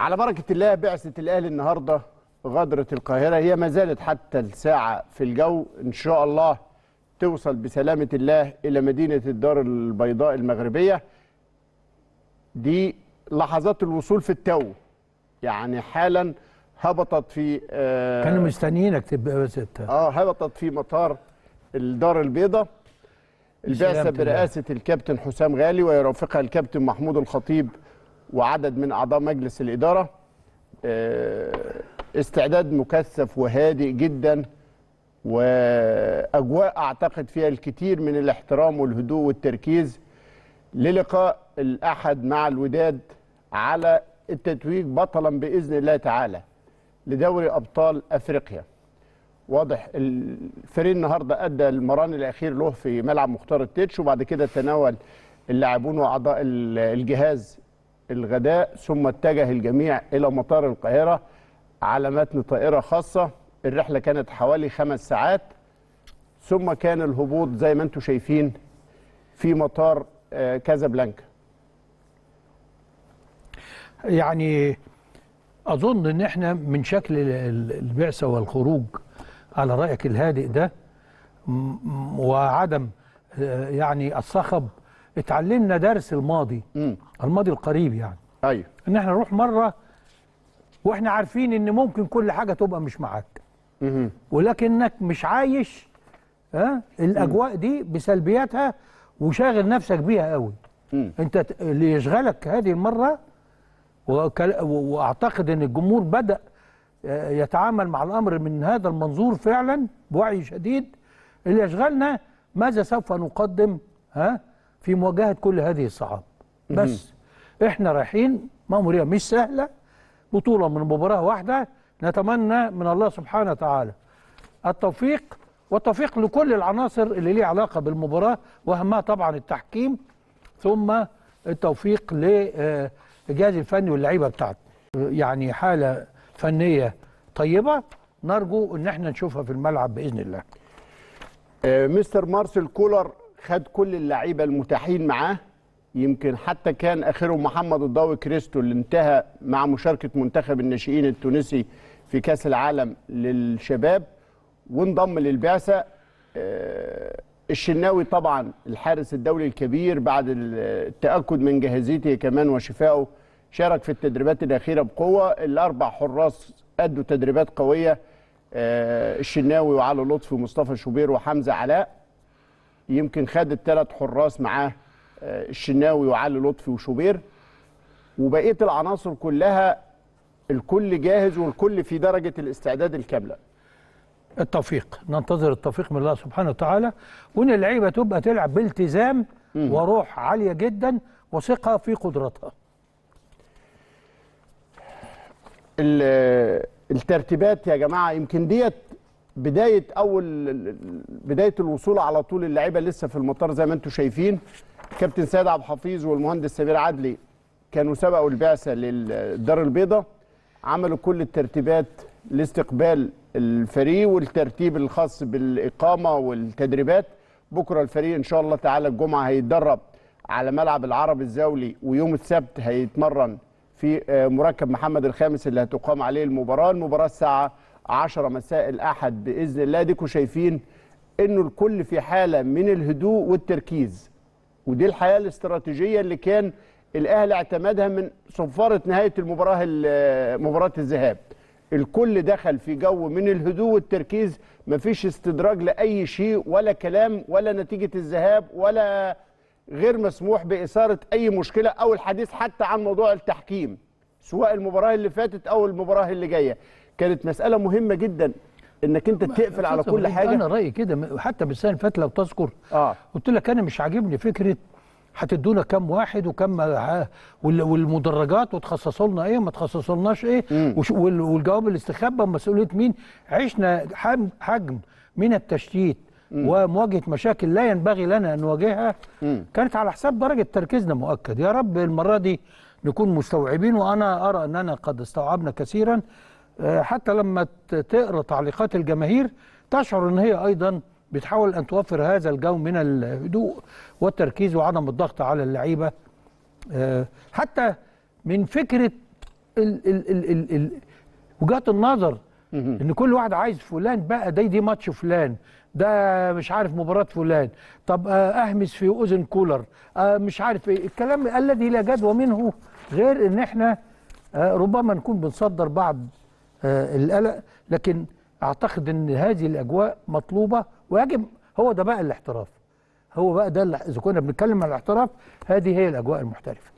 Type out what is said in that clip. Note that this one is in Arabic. على بركة الله بعثة الأهلي النهاردة غادرة القاهرة، هي ما زالت حتى الساعة في الجو، إن شاء الله توصل بسلامة الله إلى مدينة الدار البيضاء المغربية. دي لحظات الوصول في التو، يعني حالا هبطت في كانوا مستنيينك تبقى بسته. هبطت في مطار الدار البيضاء البعثة برئاسة الكابتن حسام غالي ويرافقها الكابتن محمود الخطيب وعدد من أعضاء مجلس الإدارة. استعداد مكثف وهادئ جدا، وأجواء أعتقد فيها الكثير من الاحترام والهدوء والتركيز للقاء الأحد مع الوداد على التتويج بطلا بإذن الله تعالى لدوري أبطال أفريقيا. واضح الفريق النهارده أدى المران الأخير له في ملعب مختار التتش، وبعد كده تناول اللاعبون وأعضاء الجهاز الغداء، ثم اتجه الجميع إلى مطار القاهرة على متن طائرة خاصة. الرحلة كانت حوالي 5 ساعات، ثم كان الهبوط زي ما انتم شايفين في مطار كازابلانكا. يعني أظن إن إحنا من شكل البعثة والخروج على رأيك الهادئ ده وعدم يعني الصخب، اتعلمنا درس الماضي القريب، يعني ايوه ان احنا نروح مره واحنا عارفين ان ممكن كل حاجه تبقى مش معاك، ولكنك مش عايش الاجواء دي بسلبياتها وشاغل نفسك بيها قوي. انت اللي يشغلك هذه المره، واعتقد ان الجمهور بدا يتعامل مع الامر من هذا المنظور فعلا بوعي شديد. اللي يشغلنا ماذا سوف نقدم في مواجهة كل هذه الصعاب. بس احنا رايحين مأمورية مش سهلة، بطولة من مباراة واحدة، نتمنى من الله سبحانه وتعالى التوفيق، والتوفيق لكل العناصر اللي ليه علاقة بالمباراة، وأهمها طبعا التحكيم، ثم التوفيق للجهاز الفني واللعيبة بتاعته. يعني حالة فنية طيبة نرجو ان احنا نشوفها في الملعب بإذن الله. مستر مارسيل كولر خد كل اللعيبه المتاحين معاه، يمكن حتى كان اخرهم محمد الضاوي كريستو اللي انتهى مع مشاركه منتخب الناشئين التونسي في كاس العالم للشباب وانضم للبعثه. الشناوي طبعا الحارس الدولي الكبير بعد التاكد من جاهزيته كمان وشفائه شارك في التدريبات الاخيره بقوه. الاربع حراس ادوا تدريبات قويه، الشناوي وعلي لطفي ومصطفى شوبير وحمزه علاء. يمكن خد ال3 حراس معاه الشناوي وعلي لطفي وشوبير، وبقيه العناصر كلها الكل جاهز والكل في درجه الاستعداد الكامله. التوفيق، ننتظر التوفيق من الله سبحانه وتعالى، وان اللعيبه تبقى تلعب بالتزام وروح عاليه جدا وثقه في قدراتها. الترتيبات يا جماعه يمكن ديت بداية الوصول على طول. اللعيبة لسه في المطار زي ما انتم شايفين. كابتن سيد عبد الحفيظ والمهندس سمير عدلي كانوا سبقوا البعثة للدار البيضاء، عملوا كل الترتيبات لاستقبال الفريق والترتيب الخاص بالإقامة والتدريبات. بكرة الفريق ان شاء الله تعالى الجمعة هيتدرب على ملعب العرب الزاولي، ويوم السبت هيتمرن في مركب محمد الخامس اللي هتقام عليه المباراة. المباراة الساعة 10 مساء الأحد بإذن الله. ديكوا شايفين إنه الكل في حالة من الهدوء والتركيز، ودي الحياة الاستراتيجية اللي كان الأهلي اعتمدها من صفارة نهاية المباراة، مباراة الذهاب. الكل دخل في جو من الهدوء والتركيز، مفيش استدراج لأي شيء ولا كلام ولا نتيجة الذهاب ولا غير مسموح بإثارة أي مشكلة أو الحديث حتى عن موضوع التحكيم، سواء المباراة اللي فاتت أو المباراة اللي جاية. كانت مسألة مهمة جدا انك انت تقفل على كل حاجة. انا رأيي كده، حتى بالسنة اللي فاتت لو تذكر قلت لك انا مش عاجبني فكرة هتدونا كام واحد وكم والمدرجات وتخصصوا لنا ايه وما تخصصوا لناش ايه والجواب الاستخبى ومسؤولية مين. عشنا حجم من التشتيت ومواجهة مشاكل لا ينبغي لنا ان نواجهها، كانت على حساب درجة تركيزنا. مؤكد يا رب المرة دي نكون مستوعبين، وانا ارى اننا قد استوعبنا كثيرا. حتى لما تقرأ تعليقات الجماهير تشعر ان هي ايضا بتحاول ان توفر هذا الجو من الهدوء والتركيز وعدم الضغط على اللعيبه، حتى من فكره وجهات النظر ان كل واحد عايز فلان بقى دي ماتش فلان، ده مش عارف مباراة فلان، طب اهمس في اذن كولر، مش عارف ايه الكلام الذي لا جدوى منه، غير ان احنا ربما نكون بنصدر بعض القلق، لكن اعتقد ان هذه الاجواء مطلوبه ويجب. هو ده بقى الاحتراف، هو بقى ده اذا كنا بنتكلم عن الاحتراف، هذه هي الاجواء المحترفه.